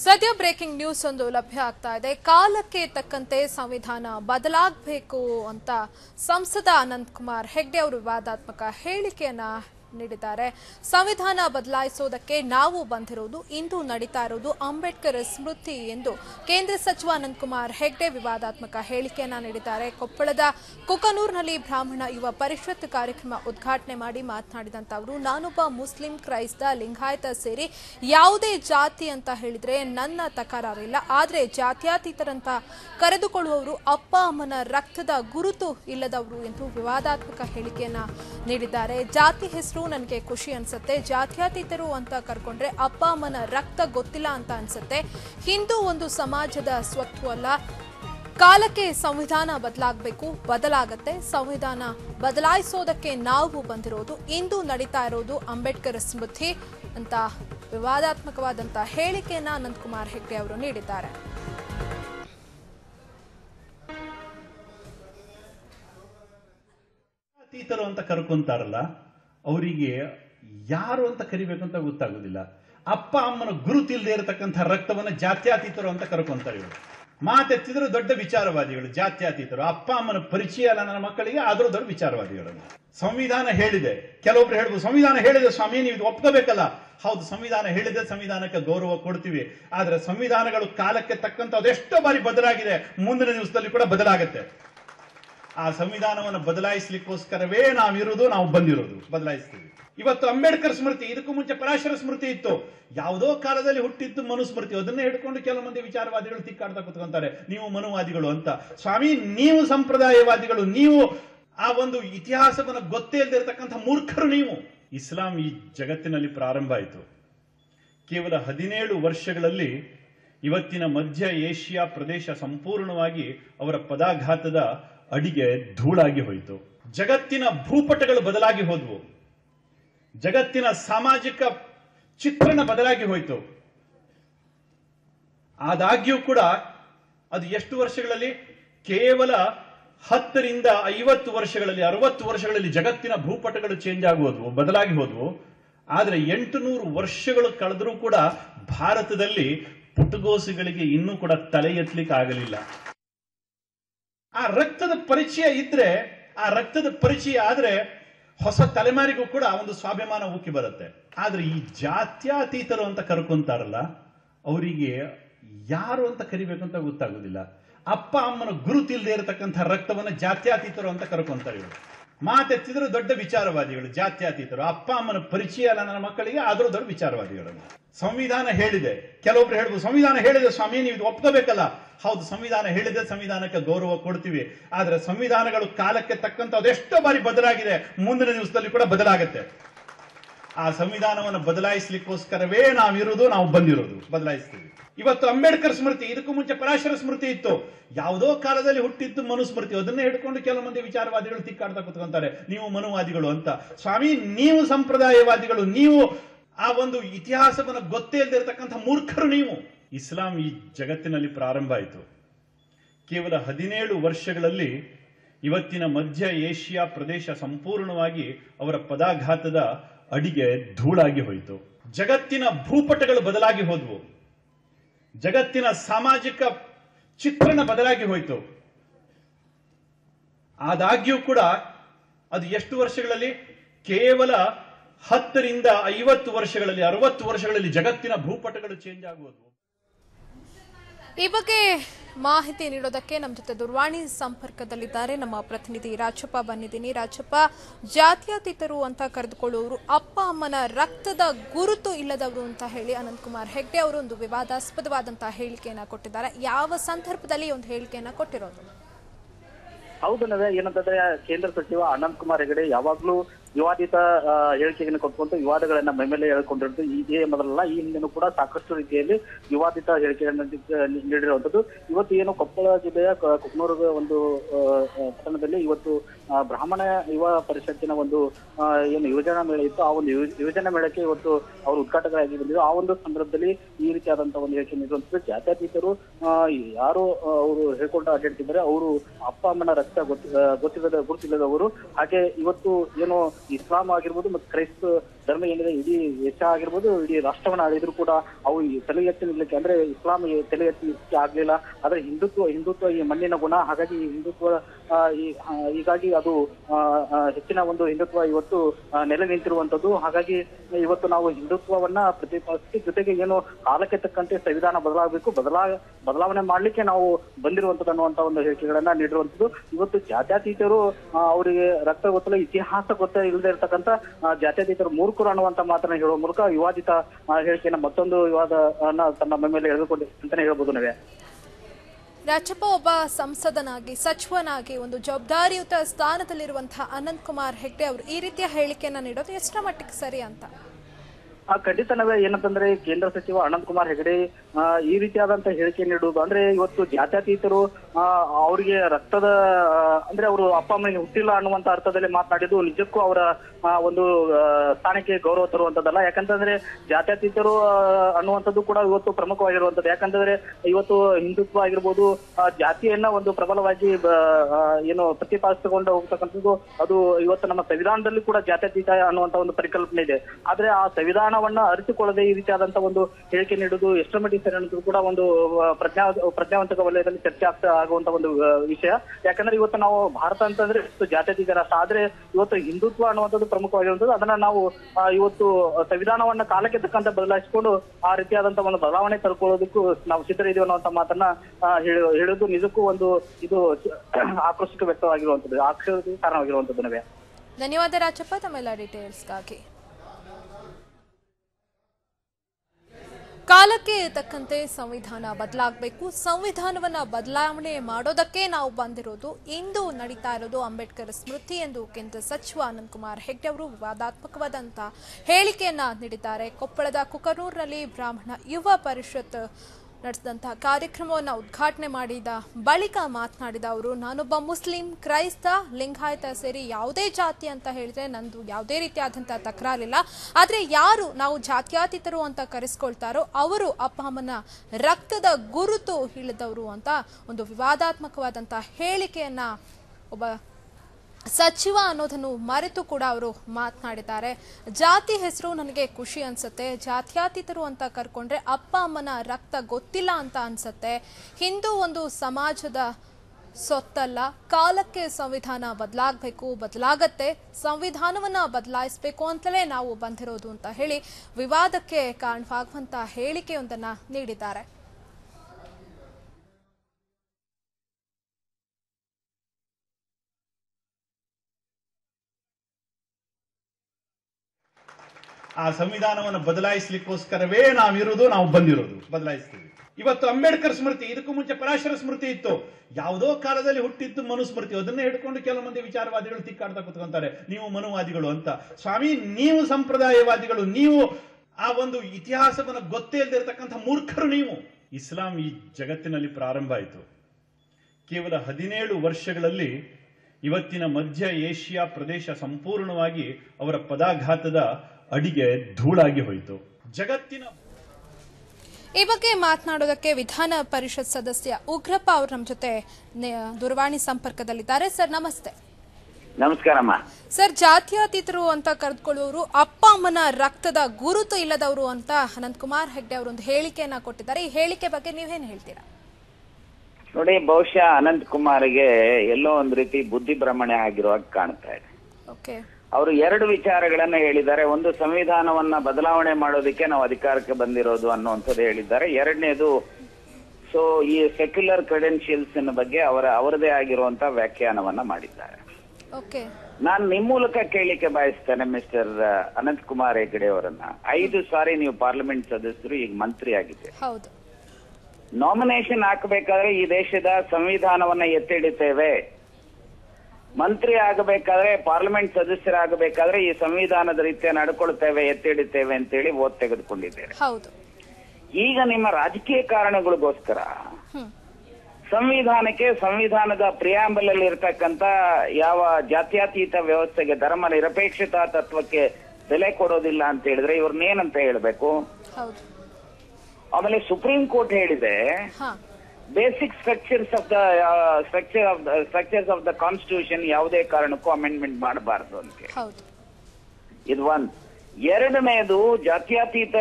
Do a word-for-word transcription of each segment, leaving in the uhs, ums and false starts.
सद्य breaking news लभ्य आगता है। कालक्के तक्कंते संविधान बदलागबेकु अंत संसद अनंत कुमार हेगड़े अवरु वादात्मक हेळिकेयन्न ನೀಡಿದ್ದಾರೆ। ಸಂವಿಧಾನ ಬದಲಾಯಿಸೋದಕ್ಕೆ ನಾವು ಬಂದಿರೋದು ಇಂದು ನಡೀತಾ ಇರೋದು ಅಂಬೇಡ್ಕರ್ ಸ್ಮೃತಿ ಎಂದು ಕೇಂದ್ರ ಸಚಿವ ಅನಂತ್ ಕುಮಾರ್ ಹೆಗ್ಡೆ ವಿವಾದಾತ್ಮಕ ಹೇಳಿಕೆಯನ್ನು ನೀಡಿದ್ದಾರೆ। ಕೊಪ್ಪಳದ ಕುಕನೂರಿನಲ್ಲಿ ಬ್ರಾಹ್ಮಣ ಯುವ ಪರಿಷತ್ ಕಾರ್ಯಕ್ರಮ ಉದ್ಘಾಟನೆ ಮಾಡಿ ಮಾತನಾಡಿದಂತ ಅವರು, ನಾನೊಬ್ಬ ಮುಸ್ಲಿಂ, ಕ್ರೈಸ್ತ, ಲಿಂಗಾಯತ ಸೇರಿ ಯಾವುದೇ ಜಾತಿ ಅಂತ ಹೇಳಿದ್ರೆ ನನ್ನ ತಕರಾರಿಲ್ಲ, ಆದರೆ ಜಾತ್ಯಾತೀತರಂತ ಕರೆದುಕೊಳ್ಳುವವರು ಅಪ್ಪ ಅಮ್ಮನ ರಕ್ತದ ಗುರುತು ಇಲ್ಲದವರು ಎಂದು ವಿವಾದಾತ್ಮಕ ಹೇಳಿಕೆಯನ್ನು ನೀಡಿದ್ದಾರೆ। ಜಾತಿ ಹೆಸರು ನನಗೆ ಖುಷಿ ಅನ್ಸುತ್ತೆ, ಜಾತ್ಯಾತೀತರು ಅಂತ ಕರ್ಕೊಂಡ್ರೆ ಅಪ್ಪ ಅಮ್ಮನ ರಕ್ತ ಗೊತ್ತಿಲ್ಲ ಅಂತ ಅನ್ಸುತ್ತೆ। ಹಿಂದೂ ಒಂದು ಸಮಾಜದ ಸ್ವತ್ತು ಅಲ್ಲ, ಕಾಲಕ್ಕೆ ಸಂವಿಧಾನ ಬದಲಾಗಬೇಕು, ಬದಲಾಗತ್ತೆ, ಸಂವಿಧಾನ ಬದಲಾಯಿಸೋದಕ್ಕೆ ನಾವು ಬಂದಿರೋದು, ಇಂದು ನಡೀತಾ ಇರೋದು ಅಂಬೇಡ್ಕರ್ ಸ್ಮೃತಿ ಅಂತ ವಿವಾದಾತ್ಮಕವಾದಂತ ಹೇಳಿಕೆಯನ್ನು ಅನಂತ್ ಕುಮಾರ್ ಹೆಗ್ಡೆ ಅವರು ನೀಡಿದ್ದಾರೆ। ಜಾತ್ಯಾತೀತರು ಅಂತ ಕರ್ಕೊಂತಾರಲ್ಲ, ಅವರಿಗೆ ಯಾರು ಅಂತ ಕರಿಬೇಕಂತ ಗೊತ್ತಾಗೋದಿಲ್ಲ। ಅಪ್ಪ ಅಮ್ಮನ ಗುರುತಿಲ್ಲದೆ ಇರತಕ್ಕಂತಹ ರಕ್ತವನ್ನು ಜಾತ್ಯಾತೀತರು ಅಂತ ಕರ್ಕೊಂತಾರೆ। ಇವರು ಮಾತೆತ್ತಿದ್ರು ದೊಡ್ಡ ವಿಚಾರವಾದಿಗಳು, ಜಾತ್ಯಾತೀತರು ಅಪ್ಪ ಅಮ್ಮನ ಪರಿಚಯ ಅಲ್ಲ ನನ್ನ ಮಕ್ಕಳಿಗೆ, ಆದರೂ ದೊಡ್ಡ ವಿಚಾರವಾದಿಗಳು। ಸಂವಿಧಾನ ಹೇಳಿದೆ, ಕೆಲವೊಬ್ರು ಹೇಳ್ಬೋದು ಸಂವಿಧಾನ ಹೇಳಿದೆ ಸ್ವಾಮಿ ನೀವು ಇದು ಒಪ್ಕೋಬೇಕಲ್ಲ, ಹೌದು ಸಂವಿಧಾನ ಹೇಳಿದೆ, ಸಂವಿಧಾನಕ್ಕೆ ಗೌರವ ಕೊಡ್ತೀವಿ, ಆದರೆ ಸಂವಿಧಾನಗಳು ಕಾಲಕ್ಕೆ ತಕ್ಕಂತ ಅದೆಷ್ಟೋ ಬಾರಿ ಬದಲಾಗಿದೆ, ಮುಂದಿನ ದಿವಸದಲ್ಲಿ ಕೂಡ ಬದಲಾಗುತ್ತೆ। ಆ ಸಂವಿಧಾನವನ್ನು ಬದಲಾಯಿಸಲಿಕ್ಕೋಸ್ಕರವೇ ನಾವಿರೋದು, ನಾವು ಬಂದಿರೋದು, ಬದಲಾಯಿಸ್ತೀವಿ। ಇವತ್ತು ಅಂಬೇಡ್ಕರ್ ಸ್ಮೃತಿ, ಇದಕ್ಕೂ ಮುಂಚೆ ಪರಾಶರ ಸ್ಮೃತಿ ಇತ್ತು, ಯಾವುದೋ ಕಾಲದಲ್ಲಿ ಹುಟ್ಟಿದ್ದು ಮನುಸ್ಮೃತಿ, ಅದನ್ನೇ ಹಿಡ್ಕೊಂಡು ಕೆಲವು ಮಂದಿ ವಿಚಾರವಾದಿಗಳು ತಿಕ್ಕಾಡ್ತಾ ಕೂತ್ಕೊಂತಾರೆ, ನೀವು ಮನುವಾದಿಗಳು ಅಂತ। ಸ್ವಾಮಿ ನೀವು ಸಂಪ್ರದಾಯವಾದಿಗಳು, ನೀವು ಆ ಒಂದು ಇತಿಹಾಸವನ್ನು ಗೊತ್ತೇ ಇಲ್ಲದಿರತಕ್ಕಂಥ ಮೂರ್ಖರು ನೀವು। ಇಸ್ಲಾಂ ಈ ಜಗತ್ತಿನಲ್ಲಿ ಪ್ರಾರಂಭ ಆಯಿತು, ಕೇವಲ ಹದಿನೇಳು ವರ್ಷಗಳಲ್ಲಿ ಇವತ್ತಿನ ಮಧ್ಯ ಏಷ್ಯಾ ಪ್ರದೇಶ ಸಂಪೂರ್ಣವಾಗಿ ಅವರ ಪದಾಘಾತದ ಅಡಿಗೆ ಧೂಳಾಗಿ ಹೋಯಿತು। ಜಗತ್ತಿನ ಭೂಪಟಗಳು ಬದಲಾಗಿ ಹೋದವು, ಜಗತ್ತಿನ ಸಾಮಾಜಿಕ ಚಿತ್ರಣ ಬದಲಾಗಿ ಹೋಯಿತು। ಆದಾಗ್ಯೂ ಕೂಡ ಅದು ಎಷ್ಟು ವರ್ಷಗಳಲ್ಲಿ, ಕೇವಲ ಹತ್ತರಿಂದ ಐವತ್ತು ವರ್ಷಗಳಲ್ಲಿ, ಅರವತ್ತು ವರ್ಷಗಳಲ್ಲಿ ಜಗತ್ತಿನ ಭೂಪಟಗಳು ಚೇಂಜ್ ಆಗೋದ್ವು, ಬದಲಾಗಿ ಹೋದವು। ಆದರೆ ಎಂಟು ನೂರು ವರ್ಷಗಳು ಕಳೆದರೂ ಕೂಡ ಭಾರತದಲ್ಲಿ ಪುಟಗೋಸುಗಳಿಗೆ ಇನ್ನೂ ಕೂಡ ತಲೆ ಎತ್ತಲಿಕ್ಕೆ ಆಗಲಿಲ್ಲ। ಆ ರಕ್ತದ ಪರಿಚಯ ಇದ್ರೆ, ಆ ರಕ್ತದ ಪರಿಚಯ ಆದ್ರೆ ಹೊಸ ತಲೆಮಾರಿಗೂ ಕೂಡ ಒಂದು ಸ್ವಾಭಿಮಾನ ಉಕ್ಕಿ ಬರುತ್ತೆ। ಆದ್ರೆ ಈ ಜಾತ್ಯಾತೀತರು ಅಂತ ಕರ್ಕೊಂತಾರಲ್ಲ, ಅವರಿಗೆ ಯಾರು ಅಂತ ಕರಿಬೇಕಂತ ಗೊತ್ತಾಗೋದಿಲ್ಲ। ಅಪ್ಪ ಅಮ್ಮನ ಗುರುತಿಲ್ಲದೆ ಇರತಕ್ಕಂಥ ರಕ್ತವನ್ನು ಜಾತ್ಯಾತೀತರು ಅಂತ ಕರ್ಕೊಂತಾರೆ। ಇವರು ಮಾತೆತ್ತಿದ್ರು ದೊಡ್ಡ ವಿಚಾರವಾದಿಗಳು, ಜಾತ್ಯಾತೀತರು ಅಪ್ಪ ಅಮ್ಮನ ಪರಿಚಯ ಅಲ್ಲ ನನ್ನ ಮಕ್ಕಳಿಗೆ, ಆದರೂ ದೊಡ್ಡ ವಿಚಾರವಾದಿಗಳು। ಸಂವಿಧಾನ ಹೇಳಿದೆ, ಕೆಲವೊಬ್ರು ಹೇಳ್ಬೋದು ಸಂವಿಧಾನ ಹೇಳಿದೆ ಸ್ವಾಮಿ ನೀವು ಇದು ಒಪ್ಕೋಬೇಕಲ್ಲ, ಹೌದು ಸಂವಿಧಾನ ಹೇಳಿದೆ, ಸಂವಿಧಾನಕ್ಕೆ ಗೌರವ ಕೊಡ್ತೀವಿ, ಆದರೆ ಸಂವಿಧಾನಗಳು ಕಾಲಕ್ಕೆ ತಕ್ಕಂತ ಅದೆಷ್ಟೋ ಬಾರಿ ಬದಲಾಗಿದೆ, ಮುಂದಿನ ದಿವಸದಲ್ಲಿ ಕೂಡ ಬದಲಾಗುತ್ತೆ। ಆ ಸಂವಿಧಾನವನ್ನು ಬದಲಾಯಿಸಲಿಕ್ಕೋಸ್ಕರವೇ ನಾವಿರೋದು, ನಾವು ಬಂದಿರೋದು, ಬದಲಾಯಿಸ್ತೀವಿ। ಇವತ್ತು ಅಂಬೇಡ್ಕರ್ ಸ್ಮೃತಿ, ಇದಕ್ಕೂ ಮುಂಚೆ ಪರಾಶರ ಸ್ಮೃತಿ ಇತ್ತು, ಯಾವುದೋ ಕಾಲದಲ್ಲಿ ಹುಟ್ಟಿದ್ದು ಮನುಸ್ಮೃತಿ, ಅದನ್ನೇ ಹಿಡ್ಕೊಂಡು ಕೆಲವು ಮಂದಿ ವಿಚಾರವಾದಿಗಳು ತಿಕ್ಕಾಡ್ತಾ ಕೂತ್ಕೊಂತಾರೆ, ನೀವು ಮನುವಾದಿಗಳು ಅಂತ। ಸ್ವಾಮಿ ನೀವು ಸಂಪ್ರದಾಯವಾದಿಗಳು, ನೀವು ಆ ಒಂದು ಇತಿಹಾಸವನ್ನು ಗೊತ್ತೇ ಇಲ್ಲದಿರತಕ್ಕಂಥ ಮೂರ್ಖರು ನೀವು। ಇಸ್ಲಾಂ ಈ ಜಗತ್ತಿನಲ್ಲಿ ಪ್ರಾರಂಭ ಆಯಿತು, ಕೇವಲ ಹದಿನೇಳು ವರ್ಷಗಳಲ್ಲಿ ಇವತ್ತಿನ ಮಧ್ಯ ಏಷ್ಯಾ ಪ್ರದೇಶ ಸಂಪೂರ್ಣವಾಗಿ ಅವರ ಪದಾಘಾತದ ಅಡಿಗೆ ಧೂಳಾಗಿ ಹೋಯಿತು। ಜಗತ್ತಿನ ಭೂಪಟಗಳು ಬದಲಾಗಿ ಹೋದವು, ಜಗತ್ತಿನ ಸಾಮಾಜಿಕ ಚಿತ್ರಣ ಬದಲಾಗಿ ಹೋಯಿತು। ಆದಾಗ್ಯೂ ಕೂಡ ಅದು ಎಷ್ಟು ವರ್ಷಗಳಲ್ಲಿ, ಕೇವಲ ಹತ್ತರಿಂದ ಐವತ್ತು ವರ್ಷಗಳಲ್ಲಿ, ಅರವತ್ತು ವರ್ಷಗಳಲ್ಲಿ ಜಗತ್ತಿನ ಭೂಪಟಗಳು ಚೇಂಜ್ ಆಗುವುದು। ಈ ಬಗ್ಗೆ ಮಾಹಿತಿ ನೀಡೋದಕ್ಕೆ ನಮ್ಮ ಜೊತೆ ದೂರವಾಣಿ ಸಂಪರ್ಕದಲ್ಲಿದ್ದಾರೆ ನಮ್ಮ ಪ್ರತಿನಿಧಿ ರಾಜಪ್ಪ ಬಂದಿದ್ದೀನಿ। ರಾಜಪ್ಪ, ಜಾತ್ಯಾತೀತರು ಅಂತ ಕರೆದುಕೊಳ್ಳುವವರು ಅಪ್ಪ ಅಮ್ಮನ ರಕ್ತದ ಗುರುತು ಇಲ್ಲದವರು ಅಂತ ಹೇಳಿ ಅನಂತ್ ಕುಮಾರ್ ಹೆಗ್ಡೆ ಅವರು ಒಂದು ವಿವಾದಾಸ್ಪದವಾದಂತಹ ಹೇಳಿಕೆಯನ್ನು ಕೊಟ್ಟಿದ್ದಾರೆ, ಯಾವ ಸಂದರ್ಭದಲ್ಲಿ ಒಂದು ಹೇಳಿಕೆಯನ್ನು ಕೊಟ್ಟಿರೋದು? ಹೌದು ನವೇ, ಏನಂತಂದ್ರೆ ಕೇಂದ್ರ ಸಚಿವ ಅನಂತ್ ಕುಮಾರ್ ಹೆಗಡೆ ಯಾವಾಗ್ಲೂ ವಿವಾದಿತ ಹೇಳಿಕೆಯನ್ನು ಕೊಟ್ಕೊಂಡು ವಿವಾದಗಳನ್ನ ಮೈಮೇಲೆ ಹೇಳ್ಕೊಂಡಿರೋದು ಇದೇ ಮೊದಲಲ್ಲ, ಈ ಹಿಂದೆನೂ ಕೂಡ ಸಾಕಷ್ಟು ರೀತಿಯಲ್ಲಿ ವಿವಾದಿತ ಹೇಳಿಕೆಗಳನ್ನ ನೀಡಿರುವಂತದ್ದು। ಇವತ್ತು ಏನು ಕೊಪ್ಪಳ ಜಿಲ್ಲೆಯ ಕುಕ್ನೂರು ಒಂದು ಪಟ್ಟಣದಲ್ಲಿ ಇವತ್ತು ಬ್ರಾಹ್ಮಣ ಯುವ ಪರಿಷತ್ತಿನ ಒಂದು ಏನು ಯೋಜನಾ ಮೇಳ ಇತ್ತು, ಆ ಒಂದು ಯೋಜನಾ ಮೇಳಕ್ಕೆ ಇವತ್ತು ಅವರು ಉದ್ಘಾಟಕರಾಗಿ ಬಂದಿದ್ರು। ಆ ಒಂದು ಸಂದರ್ಭದಲ್ಲಿ ಈ ರೀತಿಯಾದಂತಹ ಒಂದು ಹೇಳಿಕೆ ನೀಡುವಂಥದ್ದು, ಜಾತ್ಯಾತೀತರು ಯಾರು ಅವರು ಹೇಳ್ಕೊಂಡು ಆಟಾಡ್ತಿದ್ದಾರೆ, ಅವರು ಅಪ್ಪ ಅಮ್ಮನ ರಕ್ತ ಗೊತ್ತ ಗೊತ್ತಿಲ್ಲದ ಗುರುತಿಲ್ಲದವರು, ಹಾಗೆ ಇವತ್ತು ಏನು ಇಸ್ಲಾಂ ಆಗಿರ್ಬೋದು ಮತ್ತು ಕ್ರೈಸ್ತ ಧರ್ಮ ಏನಿದೆ ಇಡೀ ದೇಶ ಆಗಿರ್ಬೋದು ಇಡೀ ರಾಷ್ಟ್ರವನ್ನ ಆಳಿದ್ರು ಕೂಡ ಅವು ತಲೆ ಎತ್ತಲಿಕ್ಕೆ ಅಂದ್ರೆ ಇಸ್ಲಾಂ ತಲೆ ಎತ್ತಲಿಕ್ಕೆ ಆಗ್ಲಿಲ್ಲ. ಆದ್ರೆ ಹಿಂದುತ್ವ ಹಿಂದುತ್ವ ಈ ಮಣ್ಣಿನ ಗುಣ. ಹಾಗಾಗಿ ಹಿಂದುತ್ವ ಈ ಹೀಗಾಗಿ ಅದು ಹೆಚ್ಚಿನ ಒಂದು ಹಿಂದುತ್ವ ಇವತ್ತು ನೆಲೆ ನಿಂತಿರುವಂತದ್ದು. ಹಾಗಾಗಿ ಇವತ್ತು ನಾವು ಹಿಂದುತ್ವವನ್ನ ಪ್ರತಿಪಾದಿಸಿ ಜೊತೆಗೆ ಏನು ಕಾಲಕ್ಕೆ ತಕ್ಕಂತೆ ಸಂವಿಧಾನ ಬದಲಾಗಬೇಕು, ಬದಲಾ ಬದಲಾವಣೆ ಮಾಡ್ಲಿಕ್ಕೆ ನಾವು ಬಂದಿರುವಂತದ್ದು ಅನ್ನುವಂತ ಒಂದು ಹೇಳಿಕೆಗಳನ್ನ ನೀಡಿರುವಂತದ್ದು. ಇವತ್ತು ಜಾತ್ಯತೀತರು ಅವರಿಗೆ ರಕ್ತ ಗೊತ್ತಲ್ಲ ಇತಿಹಾಸ ಗೊತ್ತ ಇಲ್ಲದೆ ಇರತಕ್ಕಂತ ಜಾತ್ಯತೀತರು ಮೂರ್ಖರು ಅನ್ನುವಂತ ಮಾತನ್ನ ಹೇಳುವ ಮೂಲಕ ವಿವಾದಿತ ಹೇಳಿಕೆಯನ್ನ ಮತ್ತೊಂದು ವಿವಾದನ ತನ್ನ ಮೇಲೆ ಎಳೆದುಕೊಂಡು ಅಂತಾನೆ ಹೇಳ್ಬೋದು. ನಾವೇ ರಾಜಪ್ಪ ಒಬ್ಬ ಸಂಸದನಾಗಿ ಸಚಿವನಾಗಿ ಒಂದು ಜವಾಬ್ದಾರಿಯುತ ಸ್ಥಾನದಲ್ಲಿರುವಂತಹ ಅನಂತ್ ಕುಮಾರ್ ಹೆಗ್ಡೆ ಅವರು ಈ ರೀತಿಯ ಹೇಳಿಕೆಯನ್ನ ನೀಡೋದು ಎಷ್ಟರ ಮಟ್ಟಿಗೆ ಸರಿ ಅಂತ ಆ ಖಂಡಿತ ನಾವೇ ಏನಂತಂದ್ರೆ ಕೇಂದ್ರ ಸಚಿವ ಅನಂತ್ ಕುಮಾರ್ ಹೆಗ್ಡೆ ಈ ರೀತಿಯಾದಂತ ಹೇಳಿಕೆ ನೀಡುವುದು ಅಂದ್ರೆ ಇವತ್ತು ಜಾತ್ಯತೀತರು ಅವರಿಗೆ ರಕ್ತದ ಅಂದ್ರೆ ಅವರು ಅಪ್ಪ ಅಮ್ಮನಿಗೆ ಹುಟ್ಟಿಲ್ಲ ಅನ್ನುವಂತ ಅರ್ಥದಲ್ಲಿ ಮಾತನಾಡಿದ್ದು ನಿಜಕ್ಕೂ ಅವರ ಒಂದು ಸ್ಥಾನಕ್ಕೆ ಗೌರವ ತರುವಂತದ್ದಲ್ಲ. ಯಾಕಂತಂದ್ರೆ ಜಾತ್ಯತೀತರು ಅನ್ನುವಂಥದ್ದು ಕೂಡ ಇವತ್ತು ಪ್ರಮುಖವಾಗಿರುವಂತದ್ದು. ಯಾಕಂತಂದ್ರೆ ಇವತ್ತು ಹಿಂದುತ್ವ ಆಗಿರ್ಬೋದು ಜಾತಿಯನ್ನ ಒಂದು ಪ್ರಬಲವಾಗಿ ಏನು ಪ್ರತಿಪಾದಿಸಿಕೊಂಡು ಹೋಗ್ತಕ್ಕಂಥದ್ದು ಅದು ಇವತ್ತು ನಮ್ಮ ಸಂವಿಧಾನದಲ್ಲಿ ಕೂಡ ಜಾತ್ಯತೀತ ಅನ್ನುವಂತ ಒಂದು ಪರಿಕಲ್ಪನೆ ಇದೆ. ಆದ್ರೆ ಆ ಸಂವಿಧಾನ ಅರಿತುಕೊಳ್ಳದೆ ಈ ರೀತಿಯಾದಂತಹ ಒಂದು ಹೇಳಿಕೆ ನೀಡುವುದು ಎಷ್ಟರ ಮಟ್ಟಿಗೆ ಸರಿ ಅನ್ನೋದು ಕೂಡ ಒಂದು ಪ್ರಜ್ಞಾ ಪ್ರಜ್ಞಾವಂತಕ ವಲಯದಲ್ಲಿ ಚರ್ಚೆ ಆಗ್ತಾ ಆಗುವಂತ ಒಂದು ವಿಷಯ. ಯಾಕಂದ್ರೆ ಇವತ್ತು ನಾವು ಭಾರತ ಅಂತಂದ್ರೆ ಜಾತ್ಯತೀತ ರಾಷ್ಟ್ರ. ಆದ್ರೆ ಇವತ್ತು ಹಿಂದುತ್ವ ಅನ್ನುವಂಥದ್ದು ಪ್ರಮುಖವಾಗಿರುವಂತದ್ದು. ಅದನ್ನ ನಾವು ಇವತ್ತು ಸಂವಿಧಾನವನ್ನ ಕಾಲಕ್ಕೆ ತಕ್ಕಂತೆ ಬದಲಾಯಿಸಿಕೊಂಡು ಆ ರೀತಿಯಾದಂತಹ ಒಂದು ಬದಲಾವಣೆ ತರ್ಕೊಳ್ಳೋದಕ್ಕೂ ನಾವು ಸಿದ್ಧರಿದ್ದೀವಿ ಅನ್ನುವಂತ ಮಾತನ್ನ ಹೇಳುವುದು ನಿಜಕ್ಕೂ ಒಂದು ಇದು ಆಕ್ರೋಶಕ್ಕೆ ವ್ಯಕ್ತವಾಗಿರುವಂತದ್ದು, ಆಕ್ರೋಶಕ್ಕೆ ಕಾರಣವಾಗಿರುವಂತದ್ದು. ನಾವೇ ಧನ್ಯವಾದ ರಾಜಪ್ಪ ತಮ್ಮೆಲ್ಲ ಡೀಟೇಲ್ಸ್ಗಾಗಿ. ಕಾಲಕ್ಕೆ ತಕ್ಕಂತೆ ಸಂವಿಧಾನ ಬದಲಾಗಬೇಕು, ಸಂವಿಧಾನವನ್ನ ಬದಲಾವಣೆ ಮಾಡೋದಕ್ಕೆ ನಾವು ಬಂದಿರೋದು. ಇಂದು ನಡೀತಾ ಇರೋದು ಅಂಬೇಡ್ಕರ್ ಸ್ಮೃತಿ ಎಂದು ಕೇಂದ್ರ ಸಚಿವ ಅನಂತ್ ಕುಮಾರ್ ಹೆಗ್ಡೆ ಅವರು ವಿವಾದಾತ್ಮಕವಾದಂತಹ ಹೇಳಿಕೆಯನ್ನ ನೀಡಿದ್ದಾರೆ. ಕೊಪ್ಪಳದ ಕುಕನೂರಿನಲ್ಲಿ ಬ್ರಾಹ್ಮಣ ಯುವ ಪರಿಷತ್ ನಡೆಸಿದಂತಹ ಕಾರ್ಯಕ್ರಮವನ್ನು ಉದ್ಘಾಟನೆ ಮಾಡಿದ ಬಳಿಕ ಮಾತನಾಡಿದ ಅವರು, ನಾನೊಬ್ಬ ಮುಸ್ಲಿಂ, ಕ್ರೈಸ್ತ, ಲಿಂಗಾಯತ ಸೇರಿ ಯಾವುದೇ ಜಾತಿ ಅಂತ ಹೇಳಿದ್ರೆ ನಂದು ಯಾವುದೇ ರೀತಿಯಾದಂತಹ ತಕರಾರಿಲ್ಲ. ಆದರೆ ಯಾರು ನಾವು ಜಾತ್ಯಾತೀತರು ಅಂತ ಕರೆಸ್ಕೊಳ್ತಾರೋ ಅವರು ಅಪ್ಪ ಅಮ್ಮನ ರಕ್ತದ ಗುರುತು ಹಿಡಿದವರು ಅಂತ ಒಂದು ವಿವಾದಾತ್ಮಕವಾದಂತಹ ಹೇಳಿಕೆಯನ್ನ ಒಬ್ಬ ಸಚಿವ ಅನ್ನೋದನ್ನು ಮರೆತು ಕೂಡ ಅವರು ಮಾತನಾಡಿದ್ದಾರೆ. ಜಾತಿ ಹೆಸರು ನನಗೆ ಖುಷಿ ಅನ್ಸುತ್ತೆ, ಜಾತ್ಯಾತೀತರು ಅಂತ ಕರ್ಕೊಂಡ್ರೆ ಅಪ್ಪ ಅಮ್ಮನ ರಕ್ತ ಗೊತ್ತಿಲ್ಲ ಅಂತ ಅನ್ಸುತ್ತೆ. ಹಿಂದೂ ಒಂದು ಸಮಾಜದ ಸೊತ್ತಲ್ಲ, ಕಾಲಕ್ಕೆ ಸಂವಿಧಾನ ಬದಲಾಗಬೇಕು, ಬದಲಾಗತ್ತೆ, ಸಂವಿಧಾನವನ್ನ ಬದಲಾಯಿಸಬೇಕು ಅಂತಲೇ ನಾವು ಬಂದಿರೋದು ಅಂತ ಹೇಳಿ ವಿವಾದಕ್ಕೆ ಕಾರಣವಾಗುವಂತ ಹೇಳಿಕೆಯೊಂದನ್ನ ನೀಡಿದ್ದಾರೆ. ಆ ಸಂವಿಧಾನವನ್ನು ಬದಲಾಯಿಸಲಿಕ್ಕೋಸ್ಕರವೇ ನಾವಿರೋದು, ನಾವು ಬಂದಿರೋದು, ಬದಲಾಯಿಸ್ತೀವಿ. ಇವತ್ತು ಅಂಬೇಡ್ಕರ್ ಸ್ಮೃತಿ, ಇದಕ್ಕೂ ಮುಂಚೆ ಪರಾಶರ ಸ್ಮೃತಿ ಇತ್ತು. ಯಾವುದೋ ಕಾಲದಲ್ಲಿ ಹುಟ್ಟಿದ್ದು ಮನುಸ್ಮೃತಿ, ಅದನ್ನೇ ಹಿಡ್ಕೊಂಡು ಕೆಲವು ಮಂದಿ ವಿಚಾರವಾದಿಗಳು ತಿಕ್ಕಾಡ್ತಾ ಕೂತ್ಕೊಂತಾರೆ, ನೀವು ಮನುವಾದಿಗಳು ಅಂತ. ಸ್ವಾಮಿ, ನೀವು ಸಂಪ್ರದಾಯವಾದಿಗಳು, ನೀವು ಆ ಒಂದು ಇತಿಹಾಸವನ್ನು ಗೊತ್ತೇ ಇಲ್ಲದಿರತಕ್ಕಂಥ ಮೂರ್ಖರು ನೀವು. ಇಸ್ಲಾಂ ಈ ಜಗತ್ತಿನಲ್ಲಿ ಪ್ರಾರಂಭ ಆಯಿತು ಕೇವಲ ಹದಿನೇಳು ವರ್ಷಗಳಲ್ಲಿ. ಇವತ್ತಿನ ಮಧ್ಯ ಏಷ್ಯಾ ಪ್ರದೇಶ ಸಂಪೂರ್ಣವಾಗಿ ಅವರ ಪದಾಘಾತದ ಅಡಿಗೆ ಧೂಳಾಗಿ ಹೋಯಿತು. ಜಗತ್ತಿನ ಈ ಬಗ್ಗೆ ಮಾತನಾಡೋದಕ್ಕೆ ವಿಧಾನ ಪರಿಷತ್ ಸದಸ್ಯ ಉಗ್ರಪ್ಪ ಅವರು ನಮ್ಮ ಜೊತೆ ದೂರವಾಣಿ ಸಂಪರ್ಕದಲ್ಲಿದ್ದಾರೆ. ಸರ್ ನಮಸ್ತೆ. ನಮಸ್ಕಾರಮ್ಮ. ಸರ್, ಜಾತ್ಯಾತೀತರು ಅಂತ ಕರೆದುಕೊಳ್ಳುವವರು ಅಪ್ಪ ಅಮ್ಮನ ರಕ್ತದ ಗುರುತು ಇಲ್ಲದವರು ಅಂತ ಅನಂತ್ ಕುಮಾರ್ ಹೆಗ್ಡೆ ಅವರೊಂದು ಹೇಳಿಕೆಯನ್ನ ಕೊಟ್ಟಿದ್ದಾರೆ. ಈ ಹೇಳಿಕೆ ಬಗ್ಗೆ ನೀವೇನ್ ಹೇಳ್ತೀರಾ? ನೋಡಿ, ಬಹುಶಃ ಅನಂತ್ ಕುಮಾರ್ಗೆ ಎಲ್ಲೋ ಒಂದ್ ರೀತಿ ಬುದ್ಧಿ ಭ್ರಮಣೆ ಆಗಿರುವಾಗ ಕಾಣ್ತಾ ಇದೆ. ಓಕೆ, ಅವರು ಎರಡು ವಿಚಾರಗಳನ್ನ ಹೇಳಿದ್ದಾರೆ. ಒಂದು, ಸಂವಿಧಾನವನ್ನ ಬದಲಾವಣೆ ಮಾಡೋದಕ್ಕೆ ನಾವು ಅಧಿಕಾರಕ್ಕೆ ಬಂದಿರೋದು ಅನ್ನುವಂಥದ್ದು ಹೇಳಿದ್ದಾರೆ. ಎರಡನೇದು, ಸೊ ಈ ಸೆಕ್ಯುಲರ್ ಕ್ರೆಡೆನ್ಷಿಯಲ್ಸ್ ಬಗ್ಗೆ ಅವರ ಅವರದೇ ಆಗಿರುವಂತಹ ವ್ಯಾಖ್ಯಾನವನ್ನ ಮಾಡಿದ್ದಾರೆ. ನಾನು ನಿಮ್ಮ ಮೂಲಕ ಕೇಳಿಕೆ ಬಯಸ್ತೇನೆ ಮಿಸ್ಟರ್ ಅನಂತ್ ಕುಮಾರ್ ಹೆಗ್ಡೆ ಅವರನ್ನ. ಐದು ಸಾರಿ ನೀವು ಪಾರ್ಲಿಮೆಂಟ್ ಸದಸ್ಯರು, ಈಗ ಮಂತ್ರಿ ಆಗಿದ್ದೀರಿ. ನಾಮಿನೇಷನ್ ಹಾಕಬೇಕಾದ್ರೆ ಈ ದೇಶದ ಸಂವಿಧಾನವನ್ನ ಎತ್ತಿಡಿತೇವೆ, ಮಂತ್ರಿ ಆಗಬೇಕಾದ್ರೆ ಪಾರ್ಲಿಮೆಂಟ್ ಸದಸ್ಯರಾಗಬೇಕಾದ್ರೆ ಈ ಸಂವಿಧಾನದ ರೀತಿಯ ನಡ್ಕೊಳ್ತೇವೆ, ಎತ್ತಿಡಿತೇವೆ ಅಂತೇಳಿ ಓದ್ ತೆಗೆದುಕೊಂಡಿದ್ದೇವೆ. ಈಗ ನಿಮ್ಮ ರಾಜಕೀಯ ಕಾರಣಗಳಿಗೋಸ್ಕರ ಸಂವಿಧಾನಕ್ಕೆ, ಸಂವಿಧಾನದ ಪ್ರಿಯಾಂಬಲ್ ಅಲ್ಲಿ ಇರತಕ್ಕಂತ ಯಾವ ಜಾತ್ಯಾತೀತ ವ್ಯವಸ್ಥೆಗೆ, ಧರ್ಮ ನಿರಪೇಕ್ಷತಾ ತತ್ವಕ್ಕೆ ಬೆಲೆ ಕೊಡೋದಿಲ್ಲ ಅಂತ ಹೇಳಿದ್ರೆ ಇವ್ರನ್ನೇನಂತ ಹೇಳ್ಬೇಕು? ಆಮೇಲೆ ಸುಪ್ರೀಂ ಕೋರ್ಟ್ ಹೇಳಿದೆ basic structures of the structure of the structures of the constitution ಯಾವುದೇ ಕಾರಣಕ್ಕೂ ಅಮೆಂಡ್ಮೆಂಟ್ ಮಾಡಬಾರದು ಅಂತ. ಇದು ಒಂದ್. ಎರಡನೇದು ಜಾತ್ಯತೀತ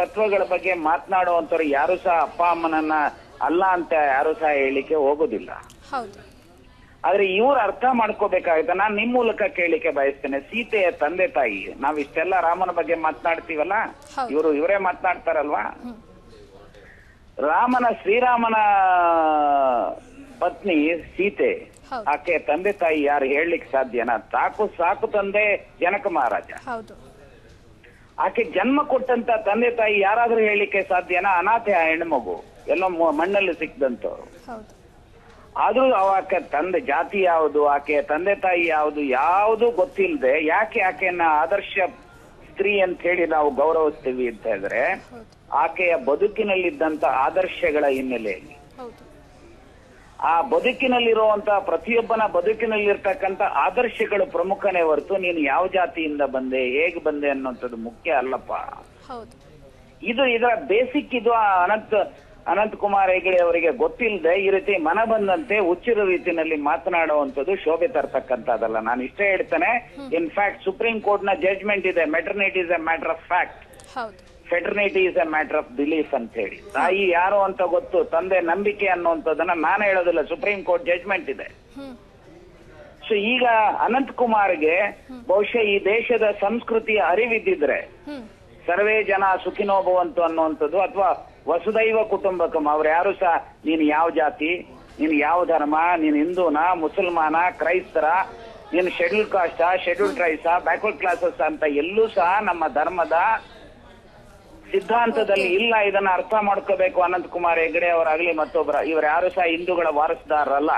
ತತ್ವಗಳ ಬಗ್ಗೆ ಮಾತನಾಡುವಂತವರು ಯಾರು ಸಹ ಅಪ್ಪ ಅಮ್ಮನನ್ನ ಅಲ್ಲ ಅಂತ ಯಾರು ಸಹ ಹೇಳಿಕೆ ಹೋಗೋದಿಲ್ಲ. ಆದ್ರೆ ಇವ್ರು ಅರ್ಥ ಮಾಡ್ಕೋಬೇಕಾಗುತ್ತೆ. ನಾನು ನಿಮ್ ಮೂಲಕ ಕೇಳಿಕೆ ಬಯಸ್ತೇನೆ, ಸೀತೆಯ ತಂದೆ ತಾಯಿ, ನಾವ್ ಇಷ್ಟೆಲ್ಲ ರಾಮನ ಬಗ್ಗೆ ಮಾತನಾಡ್ತೀವಲ್ಲ, ಇವರು ಇವರೇ ಮಾತನಾಡ್ತಾರಲ್ವಾ, ರಾಮನ ಶ್ರೀರಾಮನ ಪತ್ನಿ ಸೀತೆ, ಆಕೆ ತಂದೆ ತಾಯಿ ಯಾರು ಹೇಳಲಿಕ್ಕೆ ಸಾಧ್ಯನಾ? ಸಾಕು ಸಾಕು ತಂದೆ ಜನಕ ಮಹಾರಾಜ. ಆಕೆ ಜನ್ಮ ಕೊಟ್ಟಂತ ತಂದೆ ತಾಯಿ ಯಾರಾದ್ರೂ ಹೇಳಲಿಕ್ಕೆ ಸಾಧ್ಯನಾ? ಅನಾಥೆ ಆ ಹೆಣ್ಮಗು, ಎಲ್ಲೋ ಮಣ್ಣಲ್ಲಿ ಸಿಕ್ಕದಂತವ್ರು. ಆದ್ರೂ ಆಕೆ ತಂದೆ ಜಾತಿ ಯಾವುದು, ಆಕೆ ತಂದೆ ತಾಯಿ ಯಾವುದು, ಯಾವುದು ಗೊತ್ತಿಲ್ಲದೆ ಯಾಕೆ ಆಕೆಯನ್ನ ಆದರ್ಶ ಸ್ತ್ರೀ ಅಂತ ಹೇಳಿ ನಾವು ಗೌರವಿಸ್ತೀವಿ ಅಂತ ಹೇಳಿದ್ರೆ, ಆಕೆಯ ಬದುಕಿನಲ್ಲಿದ್ದಂತ ಆದರ್ಶಗಳ ಹಿನ್ನೆಲೆಯಲ್ಲಿ, ಆ ಬದುಕಿನಲ್ಲಿರುವಂತಹ ಪ್ರತಿಯೊಬ್ಬನ ಬದುಕಿನಲ್ಲಿರ್ತಕ್ಕಂಥ ಆದರ್ಶಗಳು ಪ್ರಮುಖನೇ ಹೊರತು ನೀನು ಯಾವ ಜಾತಿಯಿಂದ ಬಂದೆ, ಹೇಗೆ ಬಂದೆ ಅನ್ನೋಂಥದ್ದು ಮುಖ್ಯ ಅಲ್ಲಪ್ಪ. ಇದು ಇದರ ಬೇಸಿಕ್. ಇದು ಅನಂತ್ ಅನಂತ್ ಕುಮಾರ್ ಹೆಗಡೆ ಅವರಿಗೆ ಗೊತ್ತಿಲ್ಲದೆ ಈ ರೀತಿ ಮನ ಬಂದಂತೆ ಹುಚ್ಚರ ರೀತಿಯಲ್ಲಿ ಮಾತನಾಡುವಂಥದ್ದು ಶೋಭೆ ತರ್ತಕ್ಕಂಥದ್ದಲ್ಲ. ನಾನು ಇಷ್ಟೇ ಹೇಳ್ತೇನೆ, ಇನ್ಫ್ಯಾಕ್ಟ್ ಸುಪ್ರೀಂ ಕೋರ್ಟ್ ನ ಜಜ್ಮೆಂಟ್ ಇದೆ, maternity is a matter of fact, paternity is a matter of belief ಅಂತ ಹೇಳಿ. ತಾಯಿ ಯಾರು ಅಂತ ಗೊತ್ತು, ತಂದೆ ನಂಬಿಕೆ ಅನ್ನುವಂಥದ್ದನ್ನ ನಾನು ಹೇಳೋದಿಲ್ಲ, ಸುಪ್ರೀಂ ಕೋರ್ಟ್ ಜಜ್ಮೆಂಟ್ ಇದೆ. ಸೊ ಈಗ ಅನಂತ್ ಕುಮಾರ್ಗೆ ಬಹುಶಃ ಈ ದೇಶದ ಸಂಸ್ಕೃತಿಯ ಅರಿವಿದ್ದಿದ್ರೆ, ಸರ್ವೇ ಜನ ಸುಖಿನೋಭವಂತು ಅನ್ನುವಂಥದ್ದು, ಅಥವಾ ವಸುದೈವ ಕುಟುಂಬಕಂ, ಅವ್ರು ಯಾರು ಸಹ ನೀನು ಯಾವ ಜಾತಿ, ನೀನು ಯಾವ ಧರ್ಮ, ನೀನ್ ಹಿಂದೂನ, ಮುಸಲ್ಮಾನ, ಕ್ರೈಸ್ತರ, ನೀನು ಶೆಡ್ಯೂಲ್ ಕಾಸ್ಟಾ, ಶೆಡ್ಯೂಲ್ ಟ್ರೈಸಾ, ಬ್ಯಾಕ್ವರ್ಡ್ ಕ್ಲಾಸಸ್ ಅಂತ ಎಲ್ಲೂ ಸಹ ನಮ್ಮ ಧರ್ಮದ ಸಿದ್ಧಾಂತದಲ್ಲಿ ಇಲ್ಲ. ಇದನ್ನ ಅರ್ಥ ಮಾಡ್ಕೋಬೇಕು. ಅನಂತ್ ಕುಮಾರ್ ಹೆಗಡೆ ಅವರಾಗ್ಲಿ ಮತ್ತೊಬ್ಬರ, ಇವ್ರು ಯಾರು ಸಹ ಹಿಂದೂಗಳ ವಾರಸದಾರರಲ್ಲ.